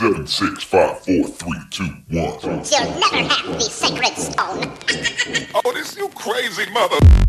7, 6, 5, 4, 3, 2, 1. You'll never have the sacred stone. Oh, this you crazy mother...